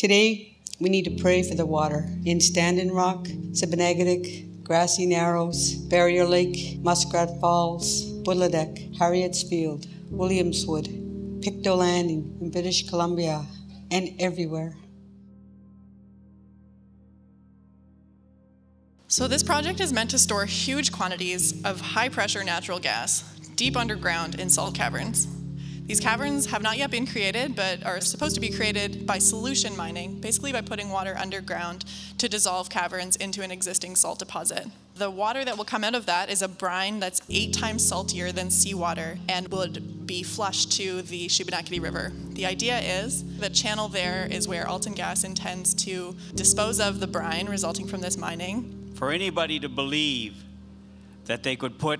Today, we need to pray for the water in Standing Rock, Shubenacadie, Grassy Narrows, Barrier Lake, Muskrat Falls, Bulladeck, Harriet's Field, Williamswood, Pictou Landing in British Columbia, and everywhere. So this project is meant to store huge quantities of high-pressure natural gas deep underground in salt caverns. These caverns have not yet been created, but are supposed to be created by solution mining, basically by putting water underground to dissolve caverns into an existing salt deposit. The water that will come out of that is a brine that's 8 times saltier than seawater and would be flushed to the Shubenacadie River. The idea is the channel there is where Alton Gas intends to dispose of the brine resulting from this mining. For anybody to believe that they could put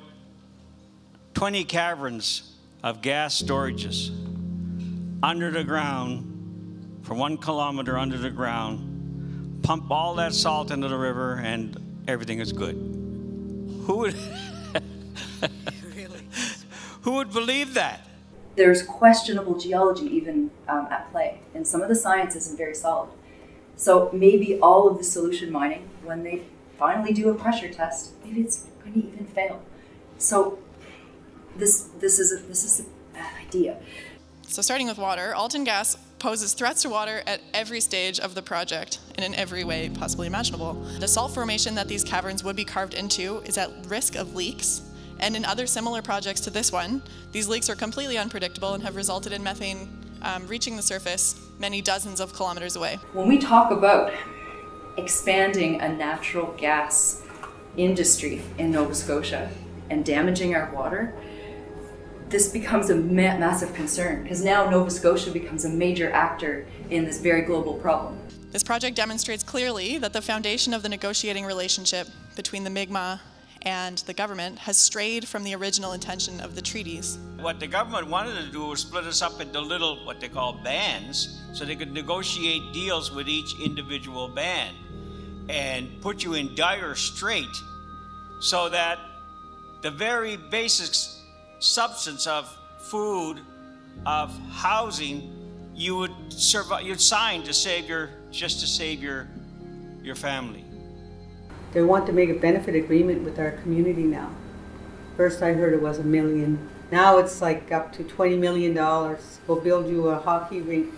20 caverns of gas storages under the ground, for 1 kilometer under the ground, pump all that salt into the river, and everything is good. Who would, who would believe that? There's questionable geology even at play, and some of the science isn't very solid. So maybe all of the solution mining, when they finally do a pressure test, maybe it's going to even fail. So this is an idea. So starting with water, Alton Gas poses threats to water at every stage of the project and in every way possibly imaginable. The salt formation that these caverns would be carved into is at risk of leaks, and in other similar projects to this one, these leaks are completely unpredictable and have resulted in methane reaching the surface many dozens of kilometers away. When we talk about expanding a natural gas industry in Nova Scotia and damaging our water, this becomes a massive concern, because now Nova Scotia becomes a major actor in this very global problem. This project demonstrates clearly that the foundation of the negotiating relationship between the Mi'kmaq and the government has strayed from the original intention of the treaties. What the government wanted to do was split us up into little, what they call bands, so they could negotiate deals with each individual band and put you in dire strait, so that the very basic substance of food, of housing, you would survive, you'd sign to save your, just to save your family. They want to make a benefit agreement with our community now. First I heard it was $1 million. Now it's like up to $20 million. We'll build you a hockey rink.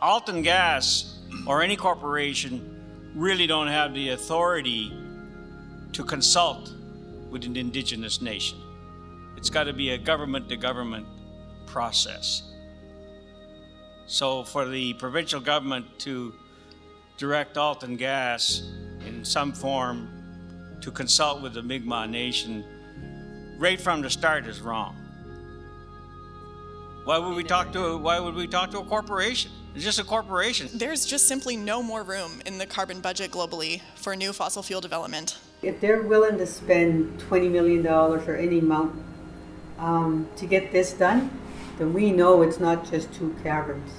Alton Gas or any corporation really don't have the authority to consult with an indigenous nation. It's got to be a government-to-government process. So for the provincial government to direct Alton Gas in some form to consult with the Mi'kmaq Nation right from the start is wrong. Why would we talk to a corporation? It's just a corporation. There's just simply no more room in the carbon budget globally for new fossil fuel development. If they're willing to spend $20 million or any amount to get this done, then we know it's not just 2 caverns.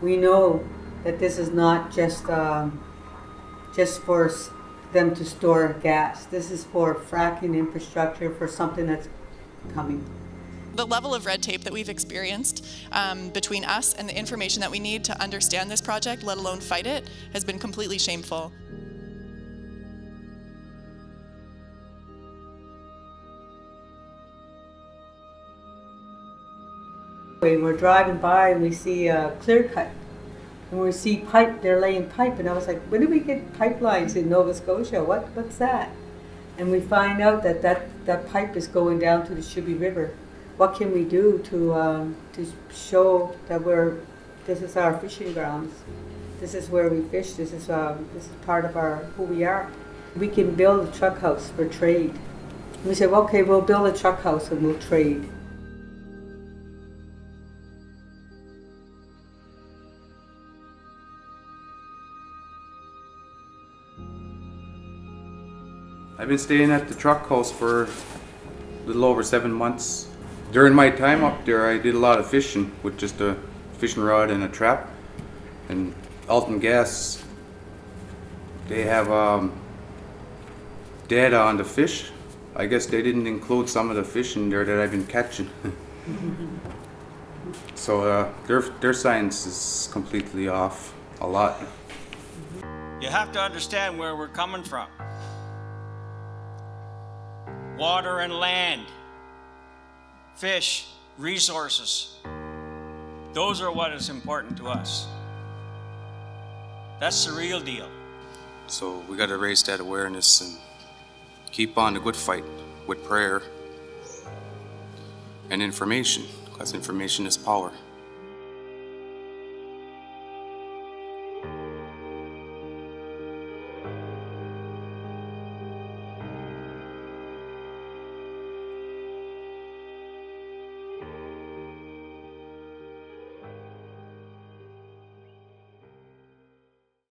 We know that this is not just just for them to store gas. This is for fracking infrastructure, for something that's coming. The level of red tape that we've experienced between us and the information that we need to understand this project, let alone fight it, has been completely shameful. We're driving by and we see a clear cut. And we see pipe, they're laying pipe, and I was like, when do we get pipelines in Nova Scotia? What's that? And we find out that that pipe is going down to the Shubenacadie River. What can we do to show that this is our fishing grounds? This is where we fish. This is part of who we are. We can build a truck house for trade. And we said, well, okay, we'll build a truck house and we'll trade. I've been staying at the truck house for a little over 7 months. During my time up there, I did a lot of fishing with just a fishing rod and a trap. And Alton Gas, they have data on the fish. I guess they didn't include some of the fish in there that I've been catching. So their science is completely off. a lot. You have to understand where we're coming from. Water and land, fish, resources. Those are what is important to us. That's the real deal. So we got to raise that awareness and keep on the good fight with prayer and information, because information is power.